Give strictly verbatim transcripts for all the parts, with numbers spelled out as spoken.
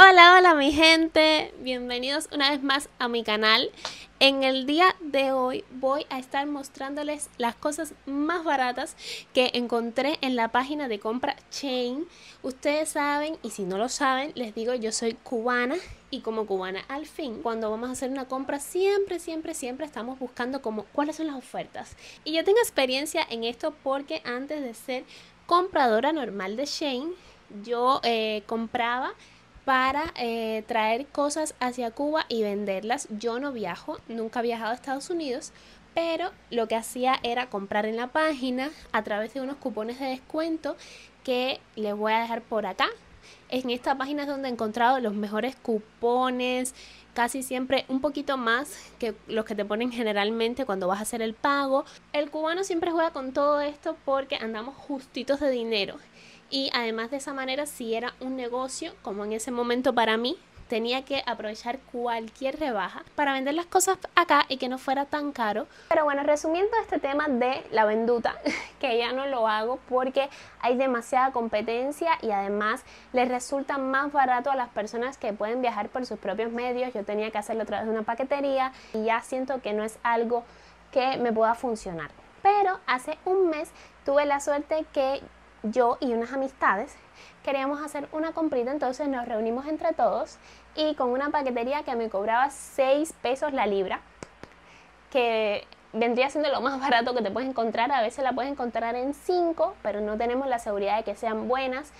Hola, hola mi gente, bienvenidos una vez más a mi canal. En el día de hoy voy a estar mostrándoles las cosas más baratas que encontré en la página de compra Shein. Ustedes saben, y si no lo saben, les digo, yo soy cubana y como cubana al fin, cuando vamos a hacer una compra siempre, siempre, siempre estamos buscando como cuáles son las ofertas. Y yo tengo experiencia en esto porque antes de ser compradora normal de Shein, yo eh, compraba para eh, traer cosas hacia Cuba y venderlas. Yo no viajo, nunca he viajado a Estados Unidos, pero lo que hacía era comprar en la página a través de unos cupones de descuento que les voy a dejar por acá. En esta página es donde he encontrado los mejores cupones, casi siempre un poquito más que los que te ponen generalmente cuando vas a hacer el pago. El cubano siempre juega con todo esto porque andamos justitos de dinero. Y además de esa manera, si era un negocio, como en ese momento para mí, tenía que aprovechar cualquier rebaja para vender las cosas acá y que no fuera tan caro. Pero bueno, resumiendo este tema de la venduta, que ya no lo hago porque hay demasiada competencia y además les resulta más barato a las personas que pueden viajar por sus propios medios. Yo tenía que hacerlo a través de una paquetería y ya siento que no es algo que me pueda funcionar. Pero hace un mes tuve la suerte que yo y unas amistades queríamos hacer una comprita, entonces nos reunimos entre todos y con una paquetería que me cobraba seis pesos la libra, que vendría siendo lo más barato que te puedes encontrar. A veces la puedes encontrar en cinco, pero no tenemos la seguridad de que sean buenas.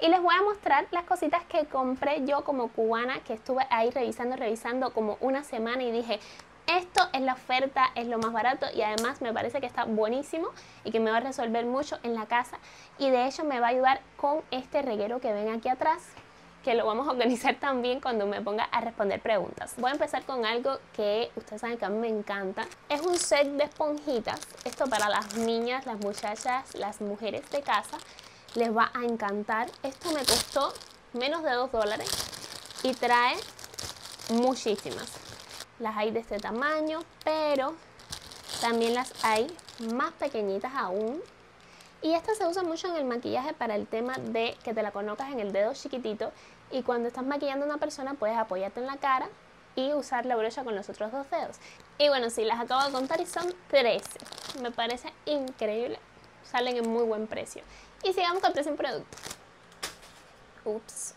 Y les voy a mostrar las cositas que compré yo como cubana, que estuve ahí revisando, revisando como una semana y dije, esto es la oferta, es lo más barato y además me parece que está buenísimo y que me va a resolver mucho en la casa. Y de hecho me va a ayudar con este reguero que ven aquí atrás, que lo vamos a organizar también cuando me ponga a responder preguntas. Voy a empezar con algo que ustedes saben que a mí me encanta. Es un set de esponjitas, esto para las niñas, las muchachas, las mujeres de casa. Les va a encantar. Esto me costó menos de dos dólares y trae muchísimas. Las hay de este tamaño, pero también las hay más pequeñitas aún. Y esta se usa mucho en el maquillaje para el tema de que te la colocas en el dedo chiquitito y cuando estás maquillando a una persona puedes apoyarte en la cara y usar la brocha con los otros dos dedos. Y bueno, sí, las acabo de contar y son trece. Me parece increíble. Salen en muy buen precio. Y sigamos con tres en producto. Ups,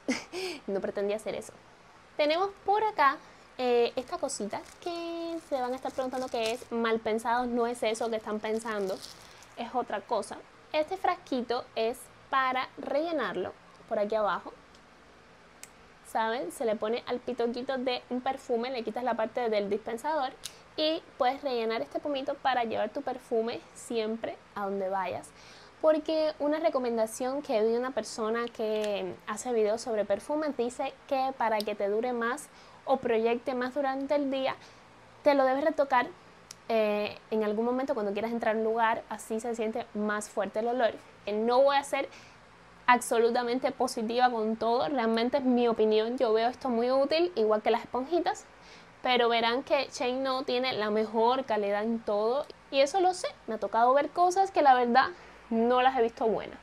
no pretendía hacer eso. Tenemos por acá Eh, esta cosita que se van a estar preguntando qué es. Mal pensados, no es eso que están pensando, es otra cosa. Este frasquito es para rellenarlo por aquí abajo, ¿saben? Se le pone al pitoquito de un perfume, le quitas la parte del dispensador y puedes rellenar este pomito para llevar tu perfume siempre a donde vayas. Porque una recomendación que vi de una persona que hace videos sobre perfumes dice que para que te dure más o proyecte más durante el día, te lo debes retocar eh, en algún momento cuando quieras entrar a un lugar, así se siente más fuerte el olor. No voy a ser absolutamente positiva con todo, realmente es mi opinión, yo veo esto muy útil, igual que las esponjitas, pero verán que Shein no tiene la mejor calidad en todo, y eso lo sé, me ha tocado ver cosas que la verdad no las he visto buenas.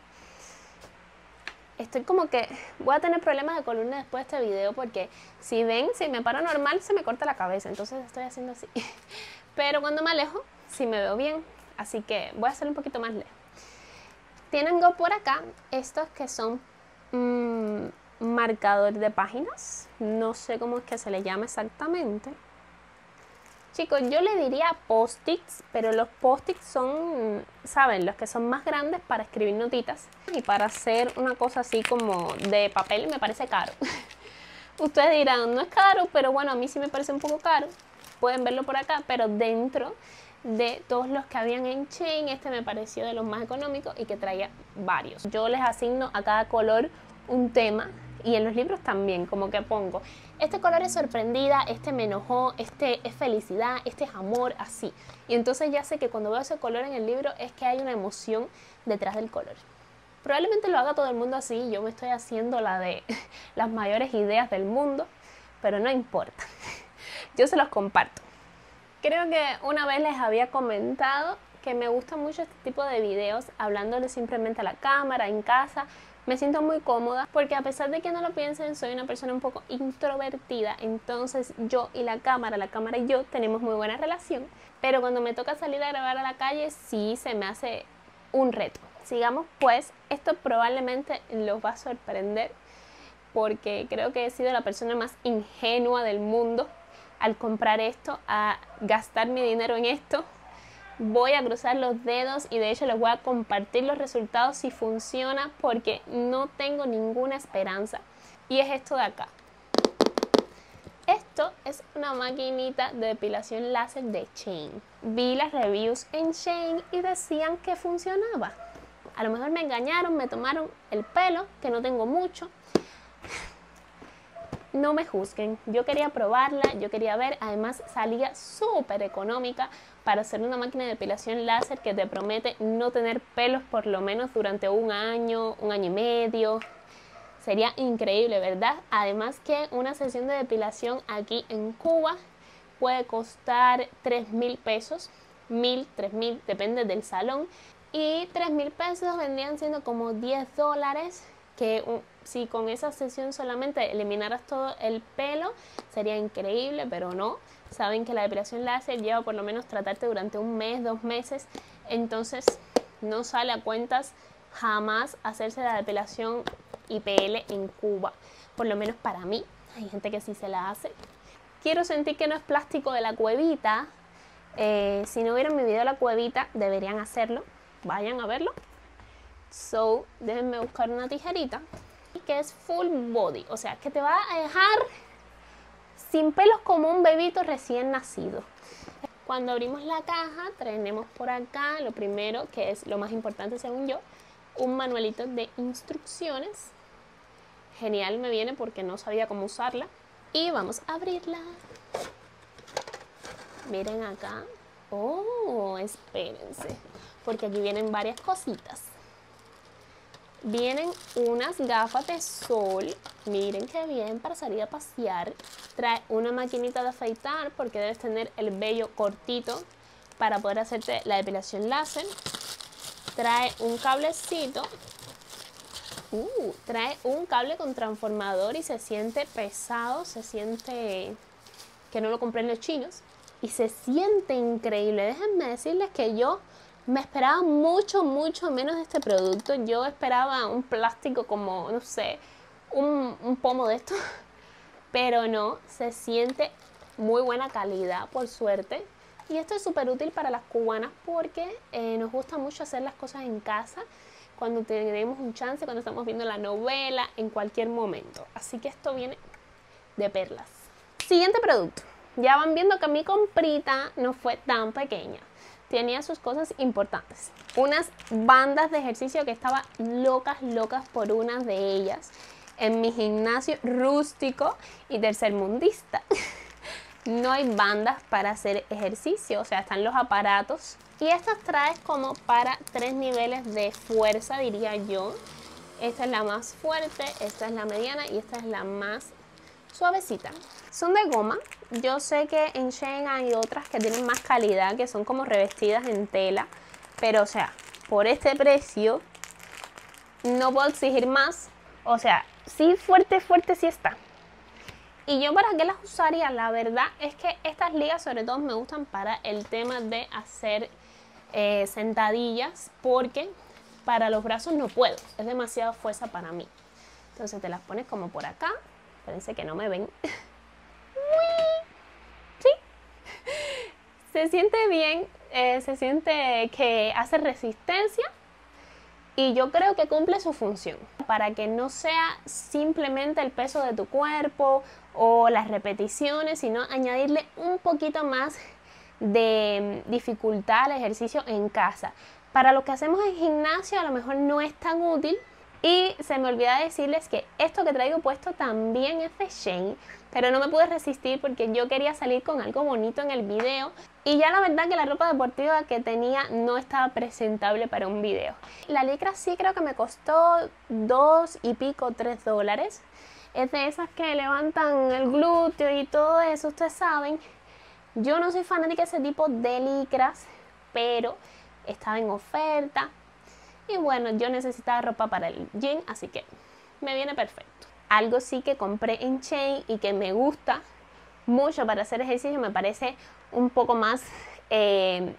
Estoy como que voy a tener problemas de columna después de este video porque si ven, si me paro normal se me corta la cabeza, entonces estoy haciendo así. Pero cuando me alejo, sí me veo bien, así que voy a hacer un poquito más lejos. Tienen por acá estos que son mmm, marcador de páginas, no sé cómo es que se les llama exactamente. Chicos, yo le diría post-its, pero los post-its son, ¿saben? Los que son más grandes para escribir notitas. Y para hacer una cosa así como de papel me parece caro. Ustedes dirán, no es caro, pero bueno, a mí sí me parece un poco caro. Pueden verlo por acá, pero dentro de todos los que habían en Shein, este me pareció de los más económicos y que traía varios. Yo les asigno a cada color un tema. Y en los libros también, como que pongo, este color es sorprendida, este me enojó, este es felicidad, este es amor, así. Y entonces ya sé que cuando veo ese color en el libro es que hay una emoción detrás del color. Probablemente lo haga todo el mundo así, yo me estoy haciendo la de las mayores ideas del mundo, pero no importa. Yo se los comparto. Creo que una vez les había comentado que me gusta mucho este tipo de videos, hablándole simplemente a la cámara, en casa, Me siento muy cómoda porque, a pesar de que no lo piensen, soy una persona un poco introvertida. Entonces yo y la cámara, la cámara y yo tenemos muy buena relación. Pero cuando me toca salir a grabar a la calle, sí se me hace un reto. Sigamos pues, esto probablemente los va a sorprender porque creo que he sido la persona más ingenua del mundo al comprar esto, a gastar mi dinero en esto. Voy a cruzar los dedos y de hecho les voy a compartir los resultados si funciona, porque no tengo ninguna esperanza. Y es esto de acá. Esto es una maquinita de depilación láser de Shein. Vi las reviews en Shein y decían que funcionaba. A lo mejor me engañaron, me tomaron el pelo, que no tengo mucho. No me juzguen, yo quería probarla, yo quería ver. Además salía súper económica para hacer una máquina de depilación láser que te promete no tener pelos por lo menos durante un año, un año y medio. Sería increíble, ¿verdad? Además que una sesión de depilación aquí en Cuba puede costar tres mil pesos, mil, tres mil, depende del salón. Y tres mil pesos vendrían siendo como diez dólares, que un, si con esa sesión solamente eliminaras todo el pelo sería increíble, pero no. Saben que la depilación láser lleva por lo menos tratarte durante un mes, dos meses. Entonces no sale a cuentas jamás hacerse la depilación I P L en Cuba, por lo menos para mí. Hay gente que sí se la hace. Quiero sentir que no es plástico de la cuevita. eh, Si no vieron mi video de la cuevita, deberían hacerlo, vayan a verlo. So, déjenme buscar una tijerita que es full body, o sea, que te va a dejar sin pelos como un bebito recién nacido. Cuando abrimos la caja tenemos por acá lo primero, que es lo más importante según yo, un manualito de instrucciones. Genial me viene porque no sabía cómo usarla. Y vamos a abrirla. Miren acá. Oh, espérense, porque aquí vienen varias cositas. Vienen unas gafas de sol, miren qué bien, para salir a pasear. Trae una maquinita de afeitar porque debes tener el vello cortito para poder hacerte la depilación láser. Trae un cablecito, uh, trae un cable con transformador y se siente pesado, se siente que no lo compré en los chinos. Y se siente increíble. Déjenme decirles que yo me esperaba mucho, mucho menos de este producto. Yo esperaba un plástico como, no sé, un, un pomo de esto. Pero no, se siente muy buena calidad, por suerte. Y esto es súper útil para las cubanas porque eh, nos gusta mucho hacer las cosas en casa. Cuando tenemos un chance, cuando estamos viendo la novela, en cualquier momento. Así que esto viene de perlas. Siguiente producto. Ya van viendo que mi comprita no fue tan pequeña. Tenía sus cosas importantes. Unas bandas de ejercicio que estaba locas, locas por una de ellas. En mi gimnasio rústico y tercermundista no hay bandas para hacer ejercicio, o sea, están los aparatos. Y estas traes como para tres niveles de fuerza, diría yo. Esta es la más fuerte, esta es la mediana y esta es la más suavecita. Son de goma. Yo sé que en Shein hay otras que tienen más calidad, que son como revestidas en tela, pero o sea, por este precio no puedo exigir más. O sea, sí, fuerte, fuerte sí está. Y yo, ¿para qué las usaría? La verdad es que estas ligas sobre todo me gustan para el tema de hacer eh, sentadillas, porque para los brazos no puedo, es demasiada fuerza para mí. Entonces te las pones como por acá. Parece que no me ven. Sí. Se siente bien, eh, se siente que hace resistencia y yo creo que cumple su función. Para que no sea simplemente el peso de tu cuerpo o las repeticiones, sino añadirle un poquito más de dificultad al ejercicio en casa. Para lo que hacemos en gimnasio a lo mejor no es tan útil. Y se me olvidaba decirles que esto que traigo puesto también es de Shein, pero no me pude resistir porque yo quería salir con algo bonito en el video. Y ya la verdad que la ropa deportiva que tenía no estaba presentable para un video. La licra sí creo que me costó dos y pico, tres dólares. Es de esas que levantan el glúteo y todo eso, ustedes saben. Yo no soy fanática de ese tipo de licras, pero estaba en oferta. Y bueno, yo necesitaba ropa para el gym, así que me viene perfecto. Algo sí que compré en Shein y que me gusta mucho para hacer ejercicio, me parece un poco más eh,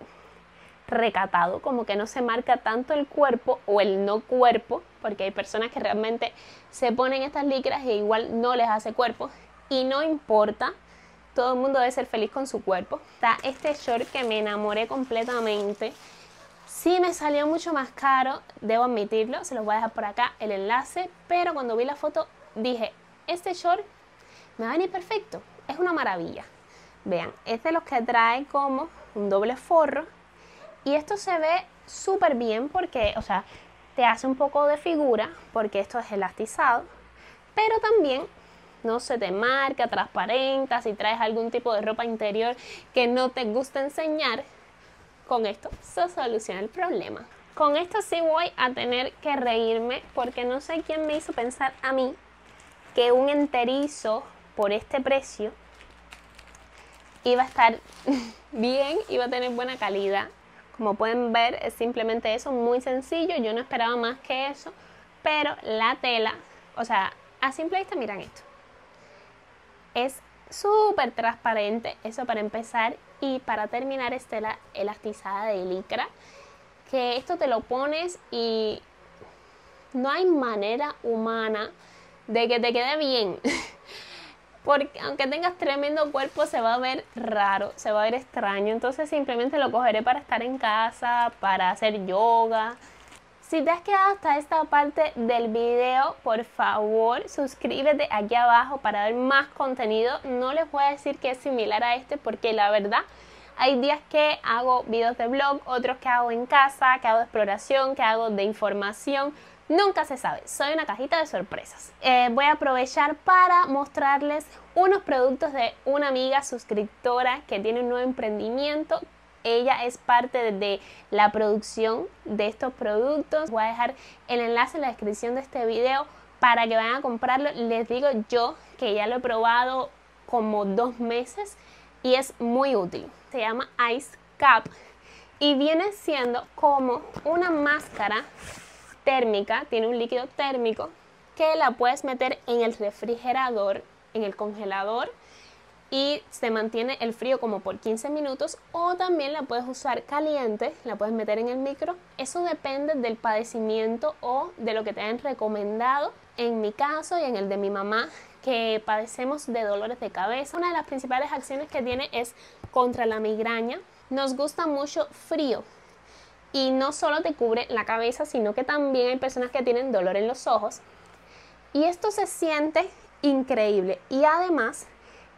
recatado, como que no se marca tanto el cuerpo o el no cuerpo, porque hay personas que realmente se ponen estas licras y igual no les hace cuerpo, y no importa, todo el mundo debe ser feliz con su cuerpo. Está este short que me enamoré completamente. Sí me salió mucho más caro, debo admitirlo, se los voy a dejar por acá el enlace, pero cuando vi la foto dije, este short me va a venir perfecto, es una maravilla. Vean, es de los que trae como un doble forro y esto se ve súper bien porque, o sea, te hace un poco de figura porque esto es elastizado, pero también no se te marca, transparenta, si traes algún tipo de ropa interior que no te gusta enseñar. Con esto se soluciona el problema. Con esto sí voy a tener que reírme porque no sé quién me hizo pensar a mí que un enterizo por este precio iba a estar bien, iba a tener buena calidad. Como pueden ver, es simplemente eso, muy sencillo. Yo no esperaba más que eso, pero la tela, o sea, a simple vista, miran esto. Es súper transparente, eso para empezar, y para terminar es tela elastizada de licra, que esto te lo pones y no hay manera humana de que te quede bien, porque aunque tengas tremendo cuerpo se va a ver raro, se va a ver extraño. Entonces simplemente lo cogeré para estar en casa, para hacer yoga. Si te has quedado hasta esta parte del video, por favor suscríbete aquí abajo para ver más contenido. No les voy a decir que es similar a este porque la verdad hay días que hago videos de blog, otros que hago en casa, que hago de exploración, que hago de información. Nunca se sabe, soy una cajita de sorpresas. Eh, voy a aprovechar para mostrarles unos productos de una amiga suscriptora que tiene un nuevo emprendimiento. Ella es parte de la producción de estos productos. Voy a dejar el enlace en la descripción de este video para que vayan a comprarlo. Les digo yo que ya lo he probado como dos meses y es muy útil. Se llama Ice Cap y viene siendo como una máscara térmica. Tiene un líquido térmico que la puedes meter en el refrigerador, en el congelador, y se mantiene el frío como por quince minutos, o también la puedes usar caliente, la puedes meter en el micro. Eso depende del padecimiento o de lo que te hayan recomendado. En mi caso y en el de mi mamá, que padecemos de dolores de cabeza, una de las principales acciones que tiene es contra la migraña. Nos gusta mucho frío y no solo te cubre la cabeza, sino que también hay personas que tienen dolor en los ojos y esto se siente increíble, y además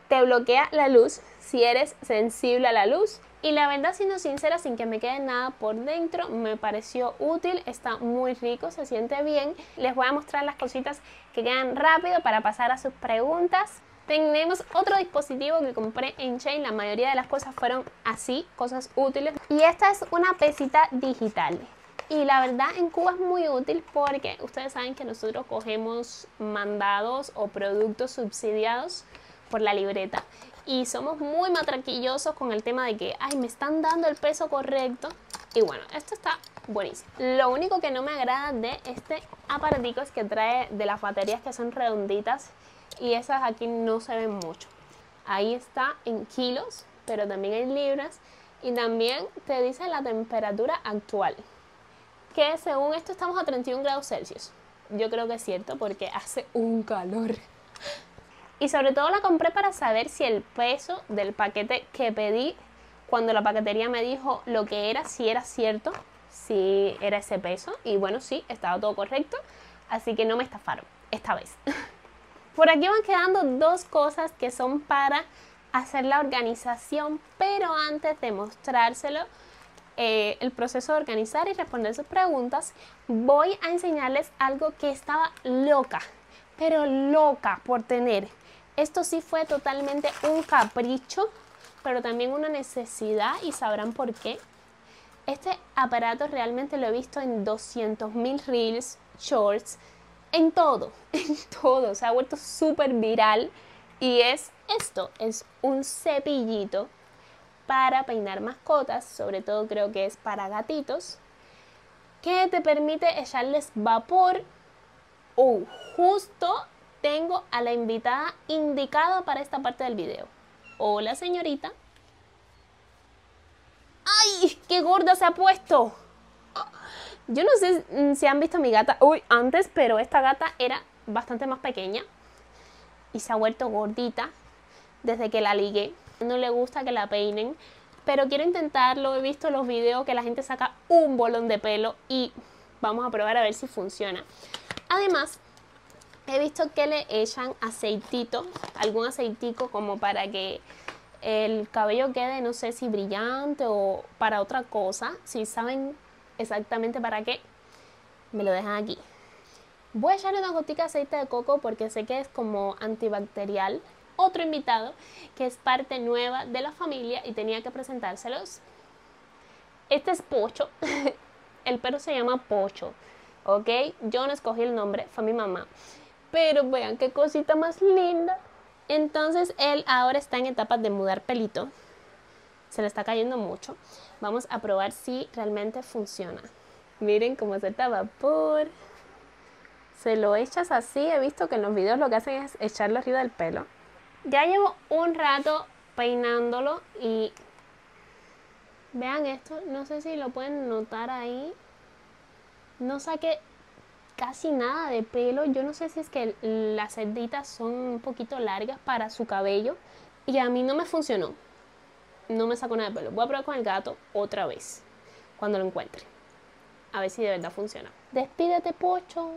te bloquea la luz si eres sensible a la luz. Y la verdad, siendo sincera, sin que me quede nada por dentro, me pareció útil, está muy rico, se siente bien. Les voy a mostrar las cositas que quedan rápido para pasar a sus preguntas. Tenemos otro dispositivo que compré en Shein, la mayoría de las cosas fueron así, cosas útiles. Y esta es una pesita digital. Y la verdad en Cuba es muy útil porque ustedes saben que nosotros cogemos mandados o productos subsidiados por la libreta y somos muy matraquillosos con el tema de que ay, me están dando el peso correcto. Y bueno, esto está buenísimo. Lo único que no me agrada de este aparatico es que trae de las baterías que son redonditas y esas aquí no se ven mucho. Ahí está en kilos, pero también en libras, y también te dice la temperatura actual, que según esto estamos a treinta y un grados Celsius. Yo creo que es cierto porque hace un calor. Y sobre todo la compré para saber si el peso del paquete que pedí, cuando la paquetería me dijo lo que era, si era cierto, si era ese peso. Y bueno, sí, estaba todo correcto, así que no me estafaron esta vez. Por aquí van quedando dos cosas que son para hacer la organización, pero antes de mostrárselo, Eh, el proceso de organizar y responder sus preguntas, voy a enseñarles algo que estaba loca, pero loca por tener. Esto sí fue totalmente un capricho, pero también una necesidad, y sabrán por qué. Este aparato realmente lo he visto en doscientos mil reels, shorts, en todo, en todo. Se ha vuelto súper viral y es esto, es un cepillito para peinar mascotas, sobre todo creo que es para gatitos. que te permite echarles vapor. Oh, justo tengo a la invitada indicada para esta parte del video. Hola, señorita. ¡Ay, qué gorda se ha puesto! Yo no sé si han visto a mi gata hoy antes, pero esta gata era bastante más pequeña y se ha vuelto gordita desde que la ligué. No le gusta que la peinen, pero quiero intentarlo. He visto los videos que la gente saca un bolón de pelo y vamos a probar a ver si funciona. Además, he visto que le echan aceitito, algún aceitico como para que el cabello quede, no sé si brillante o para otra cosa. Si saben exactamente para qué, me lo dejan aquí. Voy a echarle una gotita de aceite de coco porque sé que es como antibacterial. Otro invitado que es parte nueva de la familia y tenía que presentárselos. Este es Pocho. El perro se llama Pocho, ¿ok? Yo no escogí el nombre, fue mi mamá. Pero vean qué cosita más linda. Entonces él ahora está en etapas de mudar pelito. Se le está cayendo mucho. Vamos a probar si realmente funciona. Miren cómo se tapa vapor. Se lo echas así. He visto que en los videos lo que hacen es echarlo arriba del pelo. Ya llevo un rato peinándolo y vean esto. No sé si lo pueden notar ahí. No saqué casi nada de pelo. Yo no sé si es que las cerditas son un poquito largas para su cabello. Y a mí no me funcionó. No me sacó nada de pelo. Voy a probar con el gato otra vez cuando lo encuentre, a ver si de verdad funciona. Despídete, Pocho.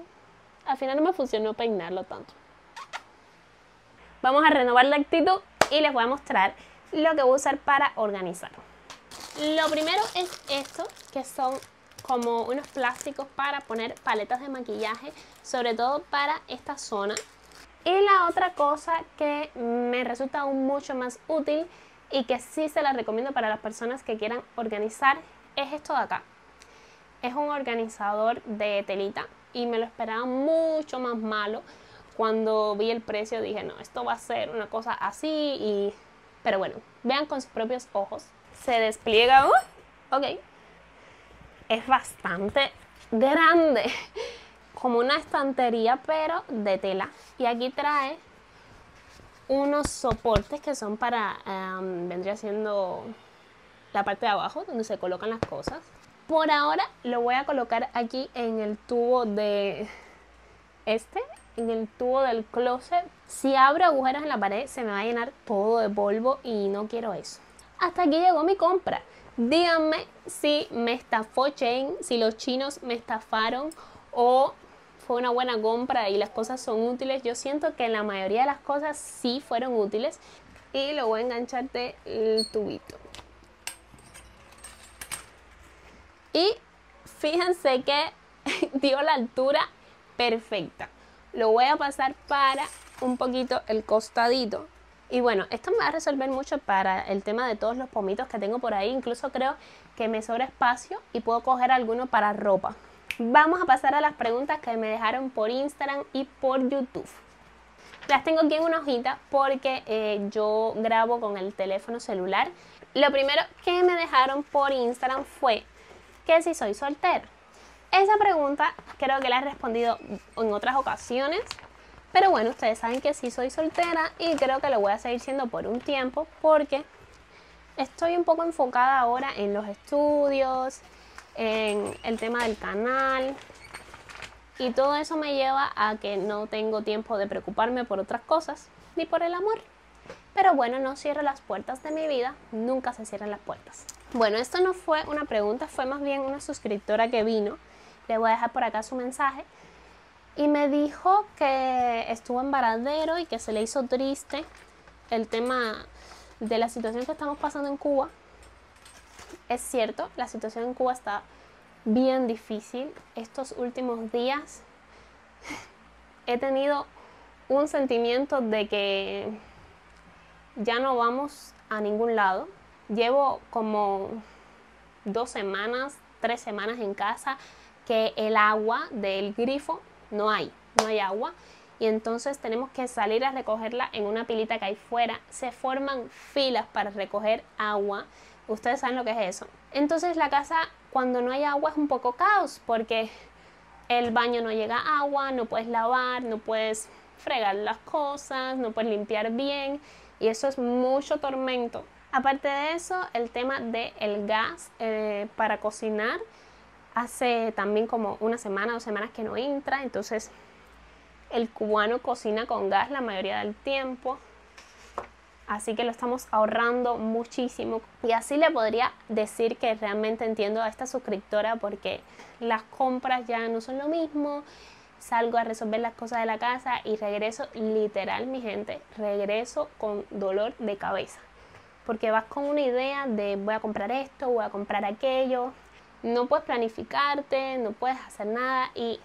Al final no me funcionó peinarlo tanto. Vamos a renovar la actitud y les voy a mostrar lo que voy a usar para organizar. Lo primero es esto, que son como unos plásticos para poner paletas de maquillaje, sobre todo para esta zona. Y la otra cosa que me resulta aún mucho más útil y que sí se la recomiendo para las personas que quieran organizar es esto de acá. Es un organizador de telita y me lo esperaba mucho más malo. Cuando vi el precio dije, no, esto va a ser una cosa así y... Pero bueno, vean con sus propios ojos. Se despliega, uh, ok. Es bastante grande, como una estantería pero de tela. Y aquí trae unos soportes que son para, um, vendría siendo la parte de abajo donde se colocan las cosas. Por ahora lo voy a colocar aquí en el tubo de este, en el tubo del closet. Si abro agujeros en la pared se me va a llenar todo de polvo y no quiero eso. Hasta aquí llegó mi compra. Díganme si me estafó Shein, si los chinos me estafaron o... fue una buena compra y las cosas son útiles. Yo siento que la mayoría de las cosas sí fueron útiles. Y lo voy a enganchar del tubito. Y fíjense que dio la altura perfecta. Lo voy a pasar para un poquito el costadito. Y bueno, esto me va a resolver mucho para el tema de todos los pomitos que tengo por ahí. Incluso creo que me sobra espacio y puedo coger alguno para ropa. Vamos a pasar a las preguntas que me dejaron por Instagram y por YouTube. Las tengo aquí en una hojita porque eh, yo grabo con el teléfono celular. Lo primero que me dejaron por Instagram fue que si soy soltera. Esa pregunta creo que la he respondido en otras ocasiones. Pero bueno, ustedes saben que sí soy soltera y creo que lo voy a seguir siendo por un tiempo porque estoy un poco enfocada ahora en los estudios, en el tema del canal y todo eso me lleva a que no tengo tiempo de preocuparme por otras cosas ni por el amor. Pero bueno, no cierro las puertas de mi vida, nunca se cierran las puertas. Bueno, esto no fue una pregunta, fue más bien una suscriptora que vino. Le voy a dejar por acá su mensaje y me dijo que estuvo en Varadero y que se le hizo triste el tema de la situación que estamos pasando en Cuba. Es cierto, la situación en Cuba está bien difícil. Estos últimos días he tenido un sentimiento de que ya no vamos a ningún lado. Llevo como dos semanas, tres semanas en casa que el agua del grifo no hay, no hay agua. Y entonces tenemos que salir a recogerla en una pilita que hay fuera. Se forman filas para recoger agua. Ustedes saben lo que es eso. Entonces la casa cuando no hay agua es un poco caos, porque el baño no llega agua, no puedes lavar, no puedes fregar las cosas, no puedes limpiar bien, y eso es mucho tormento. Aparte de eso, el tema del gas eh, para cocinar, hace también como una semana, dos semanas que no entra, entonces el cubano cocina con gas la mayoría del tiempo, así que lo estamos ahorrando muchísimo. Y así le podría decir que realmente entiendo a esta suscriptora, porque las compras ya no son lo mismo, salgo a resolver las cosas de la casa y regreso, literal mi gente, regreso con dolor de cabeza, porque vas con una idea de voy a comprar esto, voy a comprar aquello, no puedes planificarte, no puedes hacer nada, y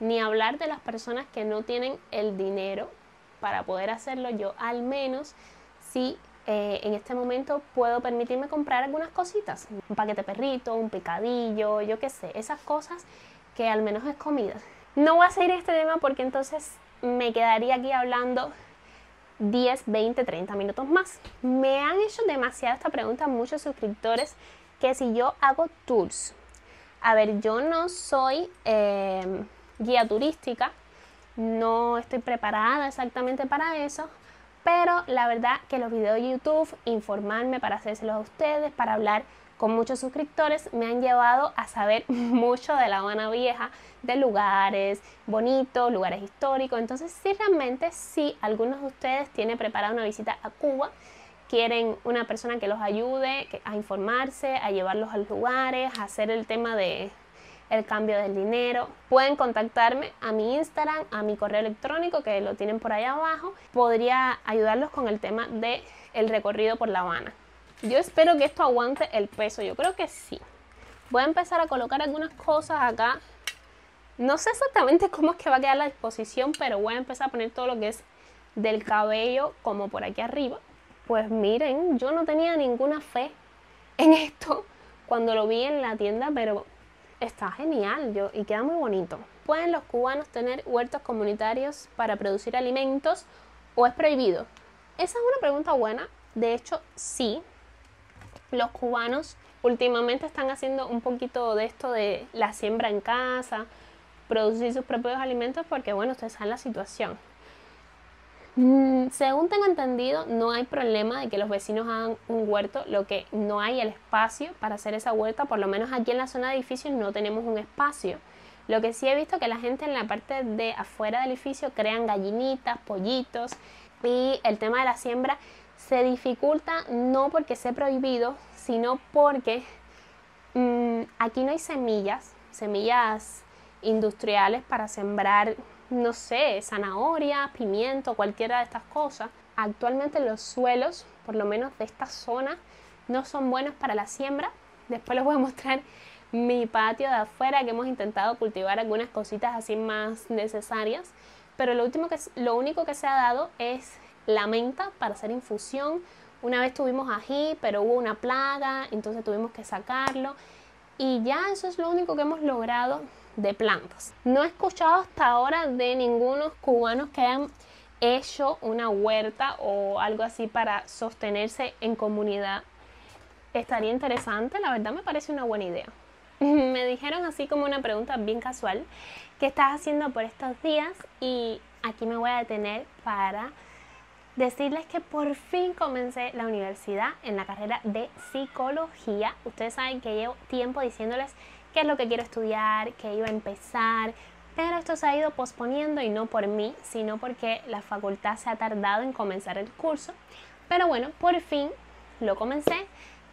ni hablar de las personas que no tienen el dinero para poder hacerlo. Yo al menos sí, eh, en este momento puedo permitirme comprar algunas cositas, un paquete de perrito, un picadillo, yo qué sé, esas cosas que al menos es comida. No voy a seguir este tema porque entonces me quedaría aquí hablando diez, veinte, treinta minutos más. Me han hecho demasiado esta pregunta muchos suscriptores, que si yo hago tours. A ver, yo no soy eh, guía turística, no estoy preparada exactamente para eso, pero la verdad que los videos de YouTube, informarme para hacérselos a ustedes, para hablar con muchos suscriptores, me han llevado a saber mucho de La Habana Vieja, de lugares bonitos, lugares históricos. Entonces si sí, realmente si algunos de ustedes tienen preparada una visita a Cuba, quieren una persona que los ayude a informarse, a llevarlos a los lugares, a hacer el tema de el cambio del dinero, pueden contactarme a mi Instagram, a mi correo electrónico que lo tienen por ahí abajo. Podría ayudarlos con el tema de el recorrido por La Habana. Yo espero que esto aguante el peso, yo creo que sí. Voy a empezar a colocar algunas cosas acá. No sé exactamente cómo es que va a quedar la disposición, pero voy a empezar a poner todo lo que es del cabello como por aquí arriba. Pues miren, yo no tenía ninguna fe en esto cuando lo vi en la tienda, pero está genial, yo, y queda muy bonito. ¿Pueden los cubanos tener huertos comunitarios para producir alimentos o es prohibido? Esa es una pregunta buena. De hecho, sí. Los cubanos últimamente están haciendo un poquito de esto de la siembra en casa, producir sus propios alimentos, porque bueno, ustedes saben la situación. Mm, según tengo entendido, no hay problema de que los vecinos hagan un huerto, lo que no hay el espacio para hacer esa huerta, por lo menos aquí en la zona de edificios no tenemos un espacio. Lo que sí he visto que la gente en la parte de afuera del edificio crean gallinitas, pollitos, y el tema de la siembra se dificulta no porque sea prohibido, sino porque mm, aquí no hay semillas, semillas industriales para sembrar, no sé, zanahoria, pimiento, cualquiera de estas cosas. Actualmente los suelos, por lo menos de esta zona, no son buenos para la siembra. Después les voy a mostrar mi patio de afuera, que hemos intentado cultivar algunas cositas así más necesarias, pero lo, último que, lo único que se ha dado es la menta para hacer infusión. Una vez tuvimos ají, pero hubo una plaga, entonces tuvimos que sacarlo, y ya eso es lo único que hemos logrado de plantas. No he escuchado hasta ahora de ningunos cubanos que hayan hecho una huerta o algo así para sostenerse en comunidad. Estaría interesante, la verdad me parece una buena idea. Me dijeron así como una pregunta bien casual, ¿qué estás haciendo por estos días? Y aquí me voy a detener para decirles que por fin comencé la universidad en la carrera de psicología. Ustedes saben que llevo tiempo diciéndoles qué es lo que quiero estudiar, qué iba a empezar, pero esto se ha ido posponiendo, y no por mí, sino porque la facultad se ha tardado en comenzar el curso. Pero bueno, por fin lo comencé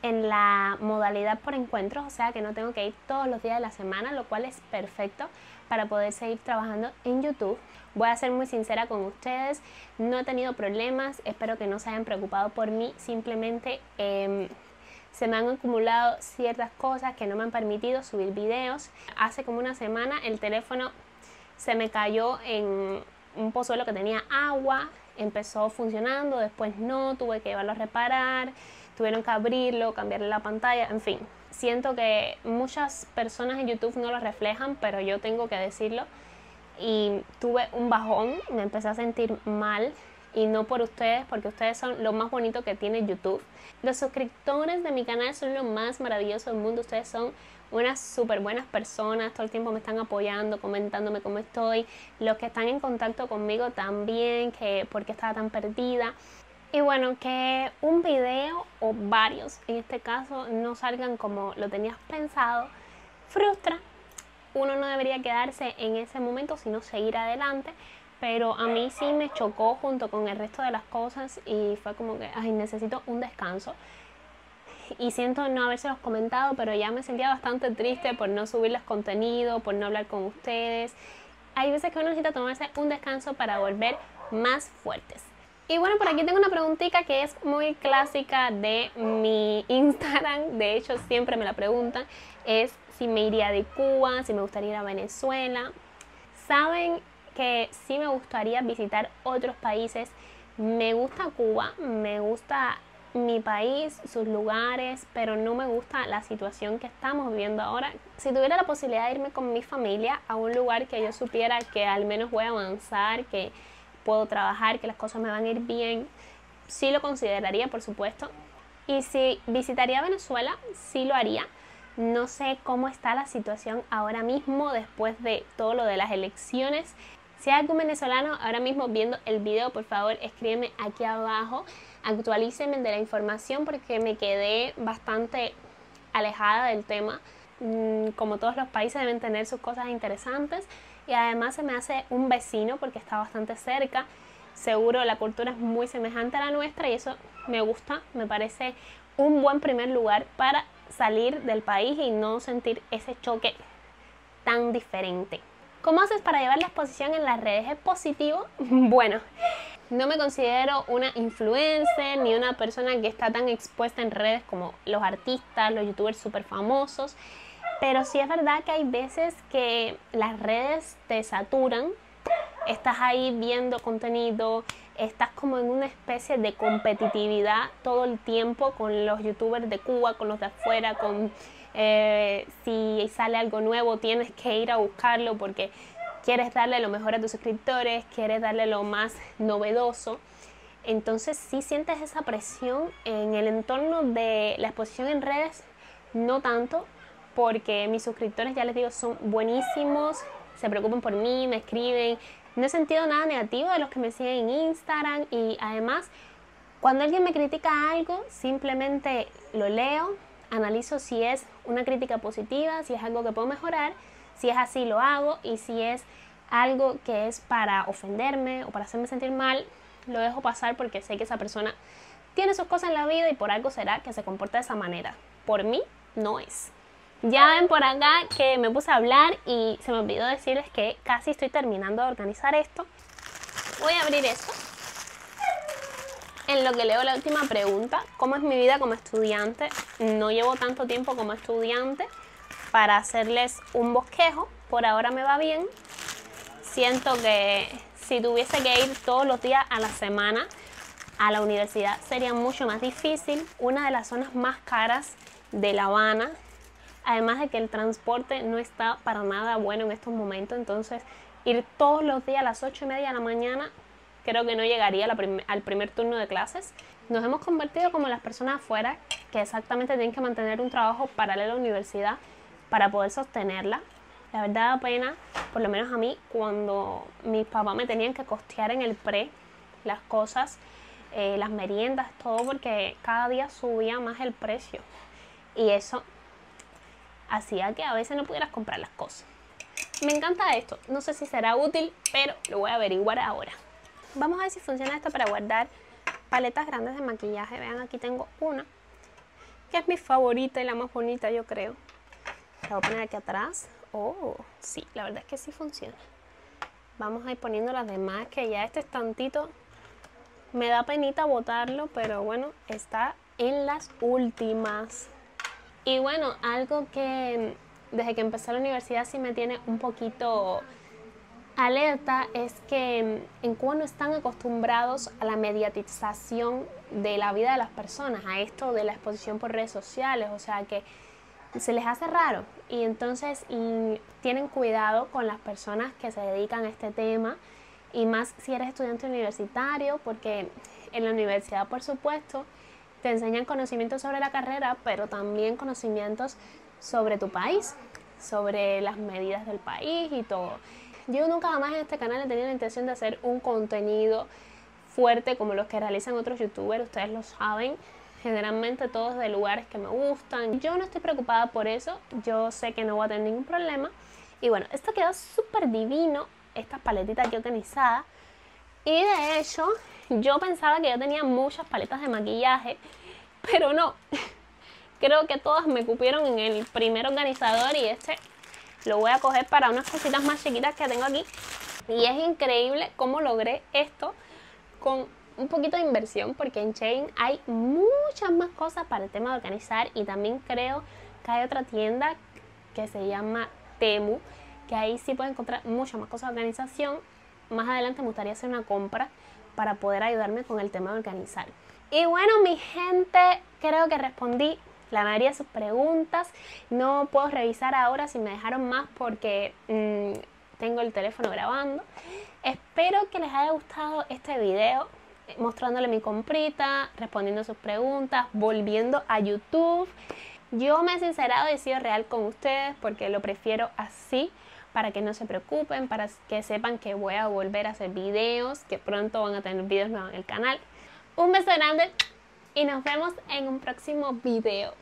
en la modalidad por encuentros, o sea que no tengo que ir todos los días de la semana, lo cual es perfecto para poder seguir trabajando en YouTube. Voy a ser muy sincera con ustedes, no he tenido problemas, espero que no se hayan preocupado por mí, simplemente eh, se me han acumulado ciertas cosas que no me han permitido subir videos. Hace como una semana el teléfono se me cayó en un pozuelo que tenía agua, empezó funcionando, después no, tuve que llevarlo a reparar, tuvieron que abrirlo, cambiarle la pantalla, en fin. Siento que muchas personas en YouTube no lo reflejan, pero yo tengo que decirlo, y tuve un bajón, me empecé a sentir mal, y no por ustedes, porque ustedes son lo más bonito que tiene YouTube. Los suscriptores de mi canal son lo más maravilloso del mundo. Ustedes son unas súper buenas personas, todo el tiempo me están apoyando, comentándome cómo estoy. Los que están en contacto conmigo también, que por qué estaba tan perdida. Y bueno, que un video o varios, en este caso, no salgan como lo tenías pensado, frustra. Uno no debería quedarse en ese momento, sino seguir adelante. Pero a mí sí me chocó junto con el resto de las cosas y fue como que, ay, necesito un descanso. Y siento no habérselos comentado, pero ya me sentía bastante triste por no subirles contenido, por no hablar con ustedes. Hay veces que uno necesita tomarse un descanso para volver más fuertes. Y bueno, por aquí tengo una preguntita que es muy clásica de mi Instagram. De hecho, siempre me la preguntan. Es si me iría de Cuba, si me gustaría ir a Venezuela. Saben que sí me gustaría visitar otros países. Me gusta Cuba, me gusta mi país, sus lugares, pero no me gusta la situación que estamos viviendo ahora. Si tuviera la posibilidad de irme con mi familia a un lugar que yo supiera que al menos voy a avanzar, que puedo trabajar, que las cosas me van a ir bien, sí lo consideraría, por supuesto. Y si visitaría Venezuela, sí lo haría. No sé cómo está la situación ahora mismo después de todo lo de las elecciones. Si hay algún venezolano ahora mismo viendo el video, por favor escríbeme aquí abajo, actualícenme de la información porque me quedé bastante alejada del tema. Como todos los países deben tener sus cosas interesantes. Y además se me hace un vecino porque está bastante cerca. Seguro la cultura es muy semejante a la nuestra y eso me gusta. Me parece un buen primer lugar para salir del país y no sentir ese choque tan diferente. ¿Cómo haces para llevar la exposición en las redes? ¿Es positivo? Bueno, no me considero una influencer ni una persona que está tan expuesta en redes como los artistas, los youtubers súper famosos. Pero sí es verdad que hay veces que las redes te saturan, estás ahí viendo contenido, estás como en una especie de competitividad todo el tiempo con los youtubers de Cuba, con los de afuera, con eh, si sale algo nuevo tienes que ir a buscarlo porque quieres darle lo mejor a tus suscriptores, quieres darle lo más novedoso. Entonces sí sientes esa presión. En el entorno de la exposición en redes, no tanto, porque mis suscriptores, ya les digo, son buenísimos, se preocupan por mí, me escriben. No he sentido nada negativo de los que me siguen en Instagram y además cuando alguien me critica algo, simplemente lo leo, analizo si es una crítica positiva, si es algo que puedo mejorar, si es así lo hago y si es algo que es para ofenderme o para hacerme sentir mal, lo dejo pasar porque sé que esa persona tiene sus cosas en la vida y por algo será que se comporta de esa manera. Por mí no es. Ya ven por acá que me puse a hablar y se me olvidó decirles que casi estoy terminando de organizar esto. Voy a abrir esto. En lo que leo la última pregunta, ¿cómo es mi vida como estudiante? No llevo tanto tiempo como estudiante para hacerles un bosquejo. Por ahora me va bien. Siento que si tuviese que ir todos los días a la semana a la universidad sería mucho más difícil. Una de las zonas más caras de La Habana. Además de que el transporte no está para nada bueno en estos momentos, entonces ir todos los días a las ocho y media de la mañana creo que no llegaría la prim- al primer turno de clases. Nos hemos convertido como las personas afuera que exactamente tienen que mantener un trabajo paralelo a la universidad para poder sostenerla. La verdad da pena, por lo menos a mí, cuando mis papás me tenían que costear en el pre las cosas, eh, las meriendas, todo, porque cada día subía más el precio y eso hacía que a veces no pudieras comprar las cosas. Me encanta esto. No sé si será útil, pero lo voy a averiguar ahora. Vamos a ver si funciona esto para guardar paletas grandes de maquillaje. Vean, aquí tengo una, que es mi favorita y la más bonita, yo creo. La voy a poner aquí atrás. Oh, sí, la verdad es que sí funciona. Vamos a ir poniendo las demás, que ya este estantito me da penita botarlo, pero bueno, está en las últimas. Y bueno, algo que desde que empecé la universidad sí me tiene un poquito alerta es que en Cuba no están acostumbrados a la mediatización de la vida de las personas, a esto de la exposición por redes sociales, o sea que se les hace raro y entonces y tienen cuidado con las personas que se dedican a este tema y más si eres estudiante universitario, porque en la universidad, por supuesto, te enseñan conocimientos sobre la carrera, pero también conocimientos sobre tu país, sobre las medidas del país y todo. Yo nunca jamás en este canal he tenido la intención de hacer un contenido fuerte como los que realizan otros youtubers, ustedes lo saben, generalmente todos de lugares que me gustan. Yo no estoy preocupada por eso, yo sé que no voy a tener ningún problema. Y bueno, esto quedó súper divino, estas paletitas aquí organizadas. Y de hecho, yo pensaba que yo tenía muchas paletas de maquillaje, pero no. Creo que todas me cupieron en el primer organizador y este lo voy a coger para unas cositas más chiquitas que tengo aquí. Y es increíble cómo logré esto con un poquito de inversión, porque en Shein hay muchas más cosas para el tema de organizar. Y también creo que hay otra tienda que se llama Temu, que ahí sí puedes encontrar muchas más cosas de organización. Más adelante me gustaría hacer una compra para poder ayudarme con el tema de organizar. Y bueno, mi gente, creo que respondí la mayoría de sus preguntas. No puedo revisar ahora si me dejaron más porque mmm, tengo el teléfono grabando. Espero que les haya gustado este video, mostrándole mi comprita, respondiendo sus preguntas, volviendo a YouTube. Yo me he sincerado y he sido real con ustedes porque lo prefiero así, para que no se preocupen, para que sepan que voy a volver a hacer videos, que pronto van a tener videos nuevos en el canal. Un beso grande y nos vemos en un próximo video.